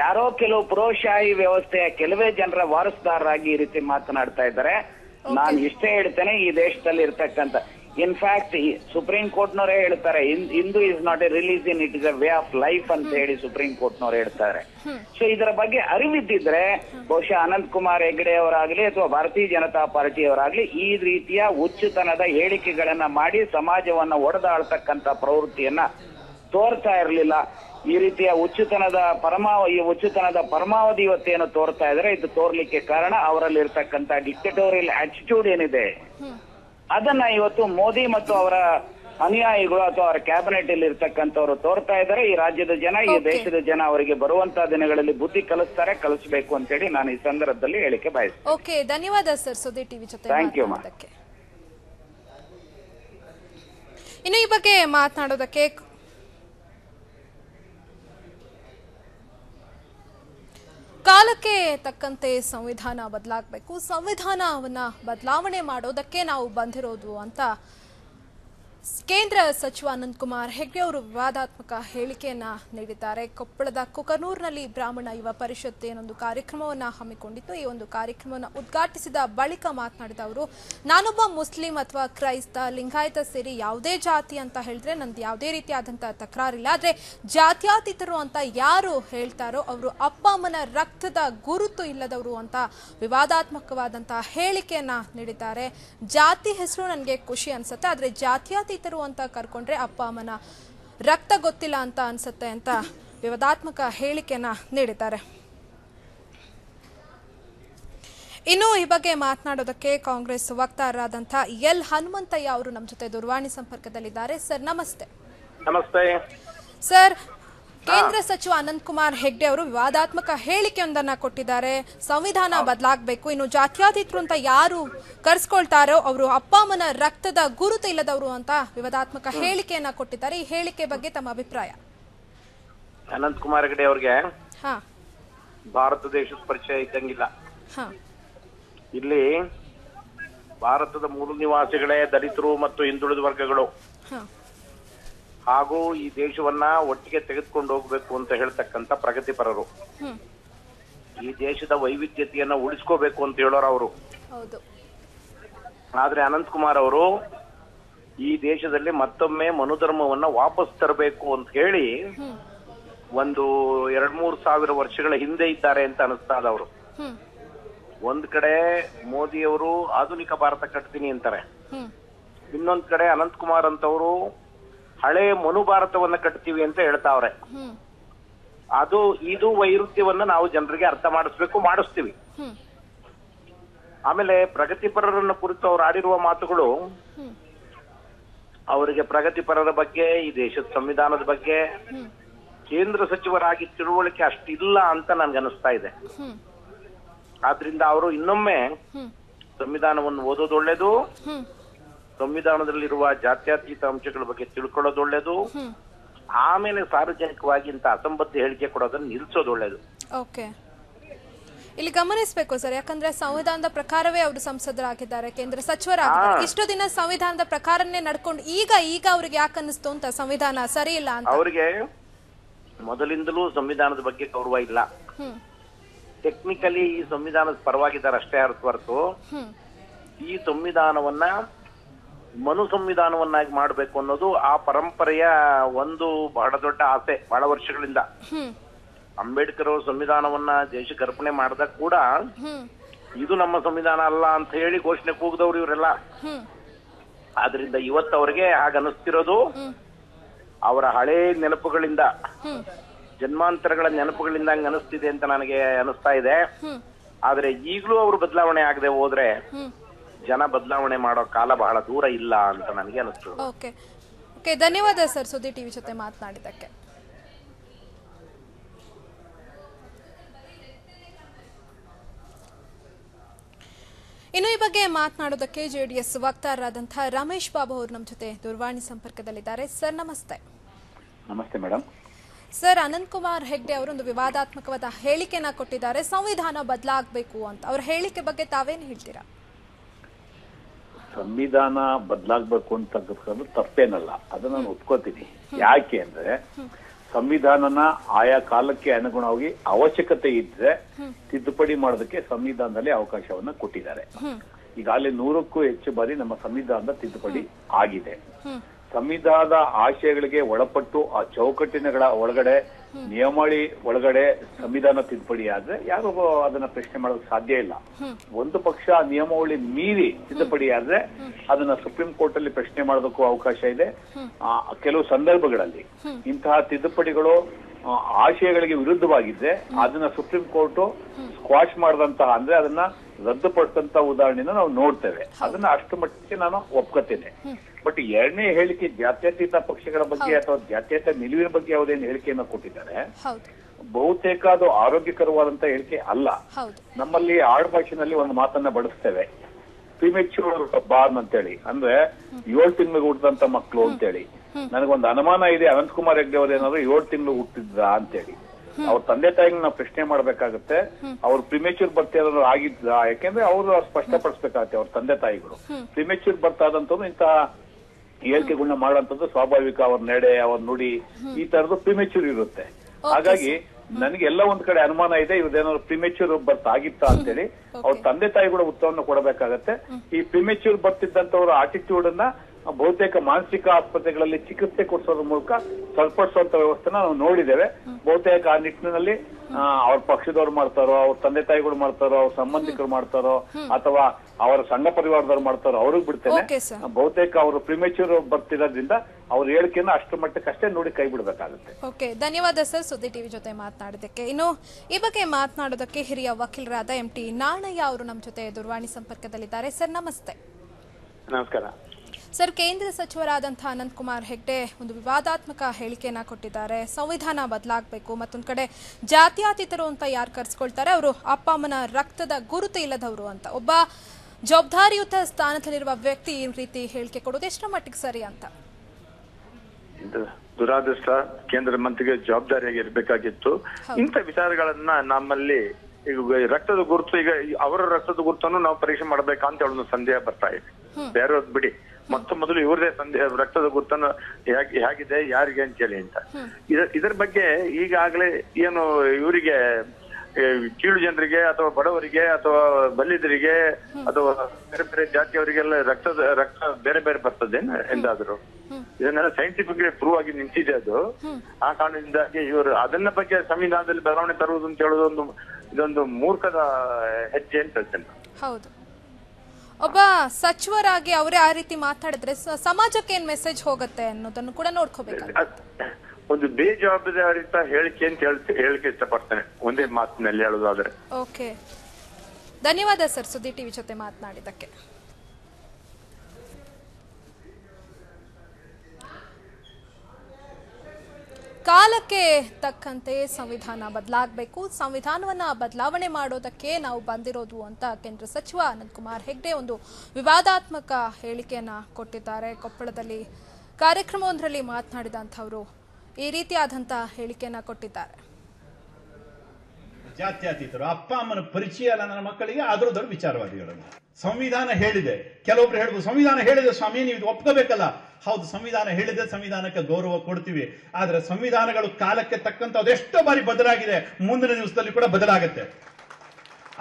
ಯಾರೋ ಕೆಲವು ಪ್ರೋಶಾಹಿ ವ್ಯವಸ್ಥೆಯ ಕೆಲವೇ ಜನರ ವಾರಸದಾರರಾಗಿ ಈ ರೀತಿ ಮಾತನಾಡ್ತಾ ಇದ್ದಾರೆ. ನಾನು ಇಷ್ಟೇ ಹೇಳ್ತೇನೆ, ಈ ದೇಶದಲ್ಲಿ ಇರ್ತಕ್ಕಂಥ, ಇನ್ಫ್ಯಾಕ್ಟ್ ಸುಪ್ರೀಂ ಕೋರ್ಟ್ನವರೇ ಹೇಳ್ತಾರೆ, Hindu is not a religion, it is a way of life ಅಂತ ಹೇಳಿ ಸುಪ್ರೀಂ ಕೋರ್ಟ್ನವ್ರು ಹೇಳ್ತಾರೆ. ಸೊ ಇದರ ಬಗ್ಗೆ ಅರಿವಿದ್ದಿದ್ರೆ ಬಹುಶಃ ಅನಂತ್ ಕುಮಾರ್ ಹೆಗಡೆ ಅವರಾಗ್ಲಿ ಅಥವಾ ಭಾರತೀಯ ಜನತಾ ಪಾರ್ಟಿಯವರಾಗ್ಲಿ ಈ ರೀತಿಯ ಹುಚ್ಚುತನದ ಹೇಳಿಕೆಗಳನ್ನ ಮಾಡಿ ಸಮಾಜವನ್ನ ಒಡೆದಾಳ್ತಕ್ಕಂಥ ಪ್ರವೃತ್ತಿಯನ್ನ ತೋರ್ತಾ ಇರಲಿಲ್ಲ. ಈ ರೀತಿಯ ಹುಚ್ಚುತನದ ಪರಮಾವ ಈ ಹುಚ್ಚುತನದ ಪರಮಾವಧಿವತೆಯನ್ನು ತೋರ್ತಾ ಇದ್ರೆ ಇದು ತೋರ್ಲಿಕ್ಕೆ ಕಾರಣ ಅವರಲ್ಲಿರ್ತಕ್ಕಂಥ ಡಿಕ್ಟೇಟೋರಿಯಲ್ ಆಟಿಟ್ಯೂಡ್ ಏನಿದೆ ಅದನ್ನ ಇವತ್ತು ಮೋದಿ ಮತ್ತು ಅವರ ಅನುಯಾಯಿಗಳು ಅಥವಾ ಅವರ ಕ್ಯಾಬಿನೆಟ್ ಅಲ್ಲಿ ಇರ್ತಕ್ಕಂಥವ್ರು ತೋರ್ತಾ ಇದ್ದಾರೆ. ಈ ರಾಜ್ಯದ ಜನ, ಈ ದೇಶದ ಜನ ಅವರಿಗೆ ಬರುವಂತಹ ದಿನಗಳಲ್ಲಿ ಬುದ್ಧಿ ಕಲಿಸ್ತಾರೆ, ಕಲಿಸಬೇಕು ಅಂತ ಹೇಳಿ ನಾನು ಈ ಸಂದರ್ಭದಲ್ಲಿ ಹೇಳಿಕೆ ಬಯಸ್ತೇನೆ. ಓಕೆ, ಧನ್ಯವಾದ ಸರ್, ಸುದ್ದಿ ಟಿವಿ ಜೊತೆ. ಥ್ಯಾಂಕ್ ಯು ಮಾ. ಇನ್ನು ಈ ಬಗ್ಗೆ ಮಾತನಾಡೋದಕ್ಕೆ ಕಾಲಕ್ಕೆ ತಕ್ಕಂತೆ ಸಂವಿಧಾನ ಬದಲಾಗಬೇಕು, ಸಂವಿಧಾನವನ್ನ ಬದಲಾವಣೆ ಮಾಡೋದಕ್ಕೆ ನಾವು ಬಂದಿರೋದು ಅಂತ ಕೇಂದ್ರ ಸಚಿವ ಅನಂತ್ ಕುಮಾರ್ ಹೆಗ್ಡೆ ಅವರು ವಿವಾದಾತ್ಮಕ ಹೇಳಿಕೆಯನ್ನ ನೀಡಿದ್ದಾರೆ. ಕೊಪ್ಪಳದ ಕುಕನೂರಿನಲ್ಲಿ ಬ್ರಾಹ್ಮಣ ಯುವ ಪರಿಷತ್ ಏನೊಂದು ಕಾರ್ಯಕ್ರಮವನ್ನ ಹಮ್ಮಿಕೊಂಡಿತ್ತು. ಈ ಒಂದು ಕಾರ್ಯಕ್ರಮವನ್ನು ಉದ್ಘಾಟಿಸಿದ ಬಳಿಕ ಮಾತನಾಡಿದ ಅವರು, ನಾನೊಬ್ಬ ಮುಸ್ಲಿಂ ಅಥವಾ ಕ್ರೈಸ್ತ, ಲಿಂಗಾಯತ ಸೇರಿ ಯಾವುದೇ ಜಾತಿ ಅಂತ ಹೇಳಿದ್ರೆ ನಂದು ಯಾವುದೇ ರೀತಿಯಾದಂತಹ ತಕರಾರಿಲ್ಲ. ಆದ್ರೆ ಜಾತ್ಯಾತೀತರು ಅಂತ ಯಾರು ಹೇಳ್ತಾರೋ ಅವರು ಅಪ್ಪ ಅಮ್ಮನ ರಕ್ತದ ಗುರುತು ಇಲ್ಲದವರು ಅಂತ ವಿವಾದಾತ್ಮಕವಾದಂತಹ ಹೇಳಿಕೆಯನ್ನ ನೀಡಿದ್ದಾರೆ. ಜಾತಿ ಹೆಸರು ನನಗೆ ಖುಷಿ ಅನ್ಸುತ್ತೆ, ಆದ್ರೆ ಜಾತ್ಯಾತೀತ ಅಂತ ಕರ್ಕೊಂಡ್ರೆ ಅಪ್ಪ ಅಮ್ಮನ ರಕ್ತ ಗೊತ್ತಿಲ್ಲ ಅಂತ ಅನ್ಸುತ್ತೆ ಅಂತ ವಿವಾದಾತ್ಮಕ ಹೇಳಿಕೆಯನ್ನ ನೀಡಿದ್ದಾರೆ. ಇನ್ನು ಈ ಬಗ್ಗೆ ಮಾತನಾಡೋದಕ್ಕೆ ಕಾಂಗ್ರೆಸ್ ವಕ್ತಾರರಾದಂತಹ ಎಲ್ ಹನುಮಂತಯ್ಯ ಅವರು ನಮ್ಮ ಜೊತೆ ದೂರವಾಣಿ ಸಂಪರ್ಕದಲ್ಲಿದ್ದಾರೆ. ಸರ್ ನಮಸ್ತೆ. ನಮಸ್ತೆ ಸರ್. ಕೇಂದ್ರ ಸಚಿವ ಅನಂತ್ ಕುಮಾರ್ ಹೆಗ್ಡೆ ಅವರು ವಿವಾದಾತ್ಮಕ ಹೇಳಿಕೆಯೊಂದನ್ನ ಕೊಟ್ಟಿದ್ದಾರೆ. ಸಂವಿಧಾನ ಬದಲಾಗಬೇಕು, ಇನ್ನು ಜಾತ್ಯಾತೀತರು ಅಂತ ಯಾರು ಕರ್ಸ್ಕೊಳ್ತಾರೋ ಅವರು ಅಪ್ಪ ಅಮ್ಮನ ರಕ್ತದ ಗುರುತು ಇಲ್ಲದವರು ಅಂತ ವಿವಾದಾತ್ಮಕ ಹೇಳಿಕೆಯನ್ನ ಕೊಟ್ಟಿದ್ದಾರೆ. ಈ ಹೇಳಿಕೆ ಬಗ್ಗೆ ತಮ್ಮ ಅಭಿಪ್ರಾಯ? ಅನಂತ್ ಕುಮಾರ್ ಹೆಗ್ಡೆ ಅವ್ರಿಗೆ ಭಾರತ ದೇಶದ ಪರಿಚಯ ಇದ್ದಂಗಿಲ್ಲ. ಇಲ್ಲಿ ಭಾರತದ ಮೂಲ ನಿವಾಸಿಗಳೇ ದಲಿತರು ಮತ್ತು ಹಿಂದುಳಿದ ವರ್ಗಗಳು ಹಾಗೂ ಈ ದೇಶವನ್ನ ಒಟ್ಟಿಗೆ ತೆಗೆದುಕೊಂಡು ಹೋಗ್ಬೇಕು ಅಂತ ಹೇಳ್ತಕ್ಕಂಥ ಪ್ರಗತಿಪರರು, ಈ ದೇಶದ ವೈವಿಧ್ಯತೆಯನ್ನ ಉಳಿಸ್ಕೋಬೇಕು ಅಂತ ಹೇಳೋರು ಅವರು. ಆದ್ರೆ ಅನಂತ್ ಕುಮಾರ್ ಅವರು ಈ ದೇಶದಲ್ಲಿ ಮತ್ತೊಮ್ಮೆ ಮನುಧರ್ಮವನ್ನ ವಾಪಸ್ ತರಬೇಕು ಅಂತ ಹೇಳಿ ಒಂದು ಎರಡ್ ಮೂರ್ ಸಾವಿರ ವರ್ಷಗಳ ಹಿಂದೆ ಇದ್ದಾರೆ ಅಂತ ಅನಿಸ್ತಾ ಇದ್ದವರು. ಒಂದ್ ಕಡೆ ಮೋದಿಯವರು ಆಧುನಿಕ ಭಾರತ ಕಟ್ತೀನಿ ಅಂತಾರೆ, ಇನ್ನೊಂದ್ ಕಡೆ ಅನಂತ್ ಕುಮಾರ್ ಅಂತವರು ಹಳೆ ಮನು ಭಾರತವನ್ನ ಕಟ್ತೀವಿ ಅಂತ ಹೇಳ್ತಾವ್ರೆ. ಅದು ಇದು ವೈರುಧ್ಯವನ್ನ ನಾವು ಜನರಿಗೆ ಅರ್ಥ ಮಾಡಿಸ್ಬೇಕು, ಮಾಡಿಸ್ತೀವಿ. ಆಮೇಲೆ ಪ್ರಗತಿಪರರನ್ನು ಕುರಿತು ಅವರು ಆಡಿರುವ ಮಾತುಗಳು ಅವರಿಗೆ ಪ್ರಗತಿಪರರ ಬಗ್ಗೆ ಈ ದೇಶದ ಸಂವಿಧಾನದ ಬಗ್ಗೆ ಕೇಂದ್ರ ಸಚಿವರಾಗಿ ತಿಳುವಳಿಕೆ ಅಷ್ಟಿಲ್ಲ ಅಂತ ನನಗೆ ಅನಿಸ್ತಾ ಇದೆ. ಆದ್ರಿಂದ ಅವರು ಇನ್ನೊಮ್ಮೆ ಸಂವಿಧಾನವನ್ನು ಓದೋದು ಒಳ್ಳೇದು, ಸಂವಿಧಾನದಲ್ಲಿರುವ ಜಾತ್ಯತೀತ ಅಂಶಗಳ ಬಗ್ಗೆ ತಿಳ್ಕೊಳ್ಳೋದು ಒಳ್ಳೇದು, ಆಮೇಲೆ ಸಾರ್ವಜನಿಕವಾಗಿ ಇಂತ ಅಸಂಬದ್ಧ ಹೇಳಿಕೆ ಕೊಡೋದನ್ನು ನಿಲ್ಲಿಸೋದು ಒಳ್ಳೇದು. ಓಕೆ, ಇಲ್ಲಿ ಗಮನಿಸಬೇಕು ಸರ್, ಯಾಕಂದ್ರೆ ಸಂವಿಧಾನದ ಪ್ರಕಾರವೇ ಅವರು ಸಂಸದರಾಗಿದ್ದಾರೆ, ಕೇಂದ್ರ ಸಚಿವರಾಗಿದ್ದಾರೆ. ಇಷ್ಟು ದಿನ ಸಂವಿಧಾನದ ಪ್ರಕಾರನೇ ನಡ್ಕೊಂಡು ಈಗ ಈಗ ಅವ್ರಿಗೆ ಯಾಕೆ ಅನ್ನಿಸ್ತು ಅಂತ ಸಂವಿಧಾನ ಸರಿ ಇಲ್ಲ ಅಂತ? ಅವರಿಗೆ ಮೊದಲಿಂದಲೂ ಸಂವಿಧಾನದ ಬಗ್ಗೆ ಗೌರವ ಇಲ್ಲ. ಟೆಕ್ನಿಕಲಿ ಈ ಸಂವಿಧಾನದ ಪರವಾಗಿದ್ದಾರೆ ಅಷ್ಟೇ ಹೊರತು ಈ ಸಂವಿಧಾನವನ್ನ ಮನು ಸಂವಿಧಾನವನ್ನಾಗಿ ಮಾಡಬೇಕು ಅನ್ನೋದು ಆ ಪರಂಪರೆಯ ಒಂದು ಬಹಳ ದೊಡ್ಡ ಆಸೆ ಬಹಳ ವರ್ಷಗಳಿಂದ. ಅಂಬೇಡ್ಕರ್ ಅವರು ಸಂವಿಧಾನವನ್ನ ದೇಶಕ್ಕೆ ಅರ್ಪಣೆ ಮಾಡಿದಾಗ ಕೂಡ ಇದು ನಮ್ಮ ಸಂವಿಧಾನ ಅಲ್ಲ ಅಂತ ಹೇಳಿ ಘೋಷಣೆ ಕೂಗಿದವ್ರು ಇವರೆಲ್ಲ. ಆದ್ರಿಂದ ಇವತ್ತು ಅವ್ರಿಗೆ ಹಾಗನ್ನಿಸ್ತಿರೋದು ಅವರ ಹಳೇ ನೆನಪುಗಳಿಂದ, ಜನ್ಮಾಂತರಗಳ ನೆನಪುಗಳಿಂದ ಹಂಗ ಅನಿಸ್ತಿದೆ ಅಂತ ನನಗೆ ಅನಿಸ್ತಾ ಇದೆ. ಆದ್ರೆ ಈಗಲೂ ಅವರು ಬದಲಾವಣೆ ಆಗದೆ ಹೋದ್ರೆ ಜನ ಬದಲಾವಣೆ ಮಾಡೋ ಕಾಲ ಬಹಳ ದೂರ ಇಲ್ಲ ಅಂತ ನನಗೆ ಅನಿಸ್ತು. ಓಕೆ ಓಕೆ, ಧನ್ಯವಾದ ಸರ್ ಸುದ್ದಿ ಟಿವಿ ಜೊತೆ ಮಾತನಾಡಿದ್ದಕ್ಕೆ. ಇನ್ನು ಈ ಬಗ್ಗೆ ಮಾತನಾಡೋದಕ್ಕೆ ಜೆಡಿಎಸ್ ವಕ್ತಾರರಾದಂತಹ ರಮೇಶ್ ಬಾಬು ಅವರು ನಮ್ಮ ಜೊತೆ ದೂರವಾಣಿ ಸಂಪರ್ಕದಲ್ಲಿದ್ದಾರೆ. ಸರ್ ನಮಸ್ತೆ. ನಮಸ್ತೆ ಮೇಡಮ್. ಸರ್, ಅನಂತ್ ಕುಮಾರ್ ಹೆಗ್ಡೆ ಅವರೊಂದು ವಿವಾದಾತ್ಮಕವಾದ ಹೇಳಿಕೆನ ಕೊಟ್ಟಿದ್ದಾರೆ, ಸಂವಿಧಾನ ಬದಲಾಗಬೇಕು ಅಂತ. ಅವ್ರ ಹೇಳಿಕೆ ಬಗ್ಗೆ ತಾವೇನು ಹೇಳ್ತೀರಾ? ಸಂವಿಧಾನ ಬದಲಾಗಬೇಕು ಅಂತಕ್ಕಂಥದ್ದು ತಪ್ಪೇನಲ್ಲ, ಅದನ್ನ ನಾನು ಒಪ್ಕೋತೀನಿ. ಯಾಕೆ ಅಂದ್ರೆ ಸಂವಿಧಾನನ ಆಯಾ ಕಾಲಕ್ಕೆ ಅನುಗುಣವಾಗಿ ಅವಶ್ಯಕತೆ ಇದ್ರೆ ತಿದ್ದುಪಡಿ ಮಾಡೋದಕ್ಕೆ ಸಂವಿಧಾನದಲ್ಲಿ ಅವಕಾಶವನ್ನ ಕೊಟ್ಟಿದ್ದಾರೆ. ಈಗಾಗಲೇ ನೂರಕ್ಕೂ ಹೆಚ್ಚು ಬಾರಿ ನಮ್ಮ ಸಂವಿಧಾನದ ತಿದ್ದುಪಡಿ ಆಗಿದೆ. ಸಂವಿಧಾನದ ಆಶಯಗಳಿಗೆ ಒಳಪಟ್ಟು ಆ ಚೌಕಟ್ಟಿನಗಳ ಒಳಗಡೆ ನಿಯಮಾವಳಿ ಒಳಗಡೆ ಸಂವಿಧಾನ ತಿದ್ದುಪಡಿ ಆದ್ರೆ ಯಾರು ಅದನ್ನ ಪ್ರಶ್ನೆ ಮಾಡೋದಕ್ಕೆ ಸಾಧ್ಯ ಇಲ್ಲ. ಒಂದು ಪಕ್ಷ ನಿಯಮಾವಳಿ ಮೀರಿ ತಿದ್ದುಪಡಿ ಆದ್ರೆ ಅದನ್ನ ಸುಪ್ರೀಂ ಕೋರ್ಟ್ ಅಲ್ಲಿ ಪ್ರಶ್ನೆ ಮಾಡೋದಕ್ಕೂ ಅವಕಾಶ ಇದೆ. ಕೆಲವು ಸಂದರ್ಭಗಳಲ್ಲಿ ಇಂತಹ ತಿದ್ದುಪಡಿಗಳು ಆಶಯಗಳಿಗೆ ವಿರುದ್ಧವಾಗಿದ್ರೆ ಅದನ್ನ ಸುಪ್ರೀಂ ಕೋರ್ಟ್ ಸ್ಕ್ವಾಶ್ ಮಾಡಿದಂತಹ ಅಂದ್ರೆ ಅದನ್ನ ರದ್ದುಪಡಿಸಂತ ಉದಾಹರಣೆನ ನಾವು ನೋಡ್ತೇವೆ. ಅದನ್ನ ಅಷ್ಟು ಮಟ್ಟಿಗೆ ನಾನು ಒಪ್ಕೋತೇನೆ. ಬಟ್ ಎರಡನೇ ಹೇಳಿಕೆ ಜಾತ್ಯತೀತ ಪಕ್ಷಗಳ ಬಗ್ಗೆ ಅಥವಾ ಜಾತ್ಯತೀತ ನಿಲುವಿನ ಬಗ್ಗೆ ಯಾವುದೇನು ಹೇಳಿಕೆಯನ್ನು ಕೊಟ್ಟಿದ್ದಾರೆ ಬಹುತೇಕ ಅದು ಆರೋಗ್ಯಕರವಾದಂತ ಹೇಳಿಕೆ ಅಲ್ಲ. ನಮ್ಮಲ್ಲಿ ಆಡ್ಭಾಷೆನಲ್ಲಿ ಒಂದು ಮಾತನ್ನ ಬಳಸ್ತೇವೆ, ಪ್ರಿಮೆಚ್ಯೂರ್ ಬಾರ್ನ್ ಅಂತೇಳಿ, ಅಂದ್ರೆ ಏಳು ತಿಂಗಳು ಹುಟ್ಟಿದಂತ ಮಕ್ಕಳು ಅಂತೇಳಿ. ನನಗೊಂದು ಅನುಮಾನ ಇದೆ, ಅನಂತ್ ಕುಮಾರ್ ಹೆಗ್ಡೆ ಅವ್ರು ಏನಾದ್ರು ಏಳು ತಿಂಗಳು ಹುಟ್ಟಿದ್ರ ಅಂತೇಳಿ. ಅವ್ರ ತಂದೆ ತಾಯಿನ ನಾವು ಪ್ರಶ್ನೆ ಮಾಡ್ಬೇಕಾಗತ್ತೆ, ಅವ್ರ ಪ್ರಿಮೆಚ್ಯೂರ್ ಬರ್ತ್ ಏನಾದ್ರು ಆಗಿದ್ರ? ಯಾಕೆಂದ್ರೆ ಅವರು ಸ್ಪಷ್ಟಪಡಿಸ್ಬೇಕಾಗತ್ತೆ, ಅವ್ರ ತಂದೆ ತಾಯಿಗಳು ಪ್ರಿಮೆಚ್ಯೂರ್ ಬರ್ತ್ ಆದಂತದ್ದು ಇಂತಹ ಹೇಳಿಕೆಗಳನ್ನ ಮಾಡೋಂಥದ್ದು ಸ್ವಾಭಾವಿಕ. ಅವ್ರ ನಡೆ, ಅವ್ರ ನುಡಿ ಈ ತರದ್ದು ಪ್ರಿಮೆಚ್ಯೂರ್ ಇರುತ್ತೆ. ಹಾಗಾಗಿ ನನಗೆ ಎಲ್ಲ ಒಂದ್ ಕಡೆ ಅನುಮಾನ ಇದೆ, ಇವ್ರದೇನಾದ್ರು ಪ್ರಿಮೆಚ್ಯೂರ್ ಬರ್ತ್ ಆಗಿತ್ತಾ ಅಂತೇಳಿ ಅವ್ರ ತಂದೆ ತಾಯಿಗಳ ಉತ್ತರವನ್ನು ಕೊಡಬೇಕಾಗತ್ತೆ. ಈ ಪ್ರಿಮೆಚ್ಯೂರ್ ಬರ್ತಿದ್ದಂತವ್ರ ಆಟಿಟ್ಯೂಡ್ ಅನ್ನ ಬಹುತೇಕ ಮಾನಸಿಕ ಆಸ್ಪತ್ರೆಗಳಲ್ಲಿ ಚಿಕಿತ್ಸೆ ಕೊಡಿಸೋದ್ರ ಮೂಲಕ ಸರಿಪಡಿಸುವಂತ ವ್ಯವಸ್ಥೆನ ನಾವು ನೋಡಿದ್ದೇವೆ. ಬಹುತೇಕ ಆ ನಿಟ್ಟಿನಲ್ಲಿ ಅವ್ರ ಪಕ್ಷದವ್ರು ಮಾಡ್ತಾರೋ, ಅವ್ರ ತಂದೆ ತಾಯಿಗಳು ಮಾಡ್ತಾರೋ, ಅವ್ರ ಸಂಬಂಧಿಕರು ಮಾಡ್ತಾರೋ, ಅಥವಾ ಅವರ ಸಂಘ ಪರಿವಾರದವ್ರು ಮಾಡ್ತಾರೋ ಅವ್ರಿಗೆ ಬಿಡ್ತೇನೆ. ಬಹುತೇಕ ಅವರು ಪ್ರಿಮೆಚ್ಯೂರ್ ಬರ್ತಿರೋದ್ರಿಂದ ಅವ್ರ ಹೇಳಿಕೆಯನ್ನು ಅಷ್ಟು ಮಟ್ಟಕ್ಕಷ್ಟೇ ನೋಡಿ ಕೈ ಬಿಡಬೇಕಾಗುತ್ತೆ. ಓಕೆ, ಧನ್ಯವಾದ ಸರ್ ಸುದ್ದಿ ಟಿವಿ ಜೊತೆ ಮಾತನಾಡೋದಕ್ಕೆ. ಇನ್ನು ಈ ಬಗ್ಗೆ ಮಾತನಾಡೋದಕ್ಕೆ ಹಿರಿಯ ವಕೀಲರಾದ ಎಂ ಟಿ ನಾಣಯ್ಯ ಅವರು ನಮ್ಮ ಜೊತೆ ದೂರವಾಣಿ ಸಂಪರ್ಕದಲ್ಲಿದ್ದಾರೆ. ಸರ್ ನಮಸ್ತೆ. ನಮಸ್ಕಾರ ಸರ್. ಕೇಂದ್ರ ಸಚಿವರಾದಂತಹ ಅನಂತ್ ಕುಮಾರ್ ಹೆಗ್ಡೆ ಒಂದು ವಿವಾದಾತ್ಮಕ ಹೇಳಿಕೆಯನ್ನ ಕೊಟ್ಟಿದ್ದಾರೆ, ಸಂವಿಧಾನ ಬದಲಾಗಬೇಕು. ಮತ್ತೊಂದು ಕಡೆ ಜಾತ್ಯಾತೀತರು ಅಂತ ಯಾರು ಕರೆಸ್ಕೊಳ್ತಾರೆ ಅವರು ಅಪ್ಪ ಅಮ್ಮನ ರಕ್ತದ ಗುರುತು ಇಲ್ಲದವರು ಅಂತ. ಒಬ್ಬ ಜವಾಬ್ದಾರಿಯುತ ಸ್ಥಾನದಲ್ಲಿರುವ ವ್ಯಕ್ತಿ ಈ ರೀತಿ ಹೇಳಿಕೆ ಕೊಡೋದು ಎಷ್ಟರ ಮಟ್ಟಿಗೆ ಸರಿ ಅಂತ? ದುರಾದೃಷ್ಟ, ಕೇಂದ್ರ ಮಂತ್ರಿಗೆ ಜವಾಬ್ದಾರಿಯಾಗಿ ಇರಬೇಕಾಗಿತ್ತು. ಇಂಥ ವಿಚಾರಗಳನ್ನ ನಮ್ಮಲ್ಲಿ ಈಗ ರಕ್ತದ ಗುರುತು, ಈಗ ಅವರ ರಕ್ತದ ಗುರುತನ್ನು ನಾವು ಪರೀಕ್ಷೆ ಮಾಡ್ಬೇಕಂತ ಹೇಳೋದು ಸಂದೇಹ ಬರ್ತಾ ಇದೆ. ಬೇರೆಯವ್ರದ್ದು ಬಿಡಿ, ಮೊತ್ತ ಮೊದಲು ಇವ್ರದೇ ಸಂದೇಹ, ರಕ್ತದ ಗುರುತನ್ನು ಹೇಗಿದೆ ಯಾರಿಗೆ ಅಂತೇಳಿ ಅಂತ. ಇದರ ಬಗ್ಗೆ ಈಗಾಗಲೇ ಏನು ಇವರಿಗೆ ಕೀಳು ಜನರಿಗೆ ಅಥವಾ ಬಡವರಿಗೆ ಅಥವಾ ಬಲ್ಲಿದರಿಗೆ ಅಥವಾ ಬೇರೆ ಬೇರೆ ಜಾತಿಯವರಿಗೆಲ್ಲ ರಕ್ತದ ರಕ್ತ ಬೇರೆ ಬೇರೆ ಬರ್ತದೆ ಎಂದಾದ್ರು ಇದನ್ನೆಲ್ಲ ಸೈಂಟಿಫಿಕ್ಲಿ ಪ್ರೂವ್ ಆಗಿ ನಿಂತಿದೆ ಅದು. ಆ ಕಾರಣದಿಂದಾಗಿ ಇವರು ಅದನ್ನ ಬಗ್ಗೆ ಸಂವಿಧಾನದಲ್ಲಿ ಬದಲಾವಣೆ ತರುವುದು ಅಂತ ಹೇಳೋದೊಂದು ಇದೊಂದು ಮೂರ್ಖದ ಹೆಜ್ಜೆ ಅಂತ ಹೇಳ್ತೇನೆ. ಹೌದು, ಒಬ್ಬ ಸಚಿವರಾಗಿ ಅವರೇ ಆ ರೀತಿ ಮಾತಾಡಿದ್ರೆ ಸಮಾಜಕ್ಕೆ ಏನ್ ಮೆಸೇಜ್ ಹೋಗುತ್ತೆ ಅನ್ನೋದನ್ನು ಕೂಡ ನೋಡ್ಕೋಬೇಕು. ಒಂದು ಬೇಜವಾಬ್ದಾರಿತ ಹೇಳಿಕೆ ಅಂತ ಹೇಳ್ತಾ ಹೇಳಿಕೆ ಇಷ್ಟಪಡ್ತೇನೆ ಒಂದೇ ಮಾತಿನಲ್ಲಿ ಹೇಳೋದಾದ್ರೆ. ಓಕೆ, ಧನ್ಯವಾದ ಸರ್ ಸುದ್ದಿ ಟಿವಿ ಜೊತೆ ಮಾತನಾಡಿದ್ದಕ್ಕೆ. ಕಾಲಕ್ಕೆ ತಕ್ಕಂತೆ ಸಂವಿಧಾನ ಬದಲಾಗಬೇಕು, ಸಂವಿಧಾನವನ್ನು ಬದಲಾವಣೆ ಮಾಡೋದಕ್ಕೆ ನಾವು ಬಂದಿರೋದು ಅಂತ ಕೇಂದ್ರ ಸಚಿವ ಅನಂತ್ ಕುಮಾರ್ ಹೆಗ್ಡೆ ಒಂದು ವಿವಾದಾತ್ಮಕ ಹೇಳಿಕೆಯನ್ನು ಕೊಟ್ಟಿದ್ದಾರೆ. ಕೊಪ್ಪಳದಲ್ಲಿ ಕಾರ್ಯಕ್ರಮವೊಂದರಲ್ಲಿ ಮಾತನಾಡಿದಂಥವರು ಈ ರೀತಿಯಾದಂಥ ಹೇಳಿಕೆಯನ್ನು ಕೊಟ್ಟಿದ್ದಾರೆ. ಜಾತ್ಯತೀತರು, ಅಪ್ಪ ಅಮ್ಮನ ಪರಿಚಯ ಅಲ್ಲ ನನ್ನ ಮಕ್ಕಳಿಗೆ, ಆದರೂ ದೊಡ್ಡ ವಿಚಾರವಾದಿಗಳನ್ನು. ಸಂವಿಧಾನ ಹೇಳಿದೆ, ಕೆಲವೊಬ್ರು ಹೇಳ್ಬೋದು ಸಂವಿಧಾನ ಹೇಳಿದೆ ಸ್ವಾಮಿ ನೀವು ಒಪ್ಕೋಬೇಕಲ್ಲ. ಹೌದು, ಸಂವಿಧಾನ ಹೇಳಿದೆ, ಸಂವಿಧಾನಕ್ಕೆ ಗೌರವ ಕೊಡ್ತೀವಿ. ಆದರೆ ಸಂವಿಧಾನಗಳು ಕಾಲಕ್ಕೆ ತಕ್ಕಂತ ಅದೆಷ್ಟೋ ಬಾರಿ ಬದಲಾಗಿದೆ, ಮುಂದಿನ ದಿವಸದಲ್ಲಿ ಕೂಡ ಬದಲಾಗುತ್ತೆ.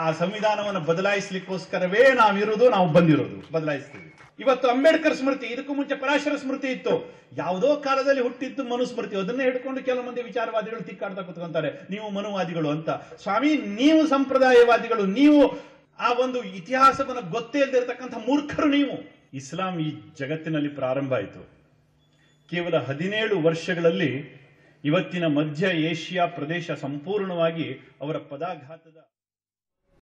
ಆ ಸಂವಿಧಾನವನ್ನು ಬದಲಾಯಿಸಲಿಕ್ಕೋಸ್ಕರವೇ ನಾವಿರೋದು, ನಾವು ಬಂದಿರೋದು, ಬದಲಾಯಿಸ್ತೀವಿ. ಇವತ್ತು ಅಂಬೇಡ್ಕರ್ ಸ್ಮೃತಿ, ಇದಕ್ಕೂ ಮುಂಚೆ ಪರಾಶರ ಸ್ಮೃತಿ ಇತ್ತು. ಯಾವುದೋ ಕಾಲದಲ್ಲಿ ಹುಟ್ಟಿದ್ದು ಮನುಸ್ಮೃತಿ, ಅದನ್ನೇ ಹಿಡ್ಕೊಂಡು ಕೆಲವು ಮಂದಿ ವಿಚಾರವಾದಿಗಳು ತಿಕ್ಕಾಡ್ತಾ ಕೂತ್ಕೊಂತಾರೆ, ನೀವು ಮನುವಾದಿಗಳು ಅಂತ. ಸ್ವಾಮಿ ನೀವು ಸಂಪ್ರದಾಯವಾದಿಗಳು, ನೀವು ಆ ಒಂದು ಇತಿಹಾಸವನ್ನು ಗೊತ್ತೇ ಇಲ್ಲದಿರತಕ್ಕಂಥ ಮೂರ್ಖರು ನೀವು. ಇಸ್ಲಾಂ ಈ ಜಗತ್ತಿನಲ್ಲಿ ಪ್ರಾರಂಭ ಆಯಿತು. ಕೇವಲ ಹದಿನೇಳು ವರ್ಷಗಳಲ್ಲಿ ಇವತ್ತಿನ ಮಧ್ಯ ಏಷ್ಯಾ ಪ್ರದೇಶ ಸಂಪೂರ್ಣವಾಗಿ ಅವರ ಪದಾಘಾತದ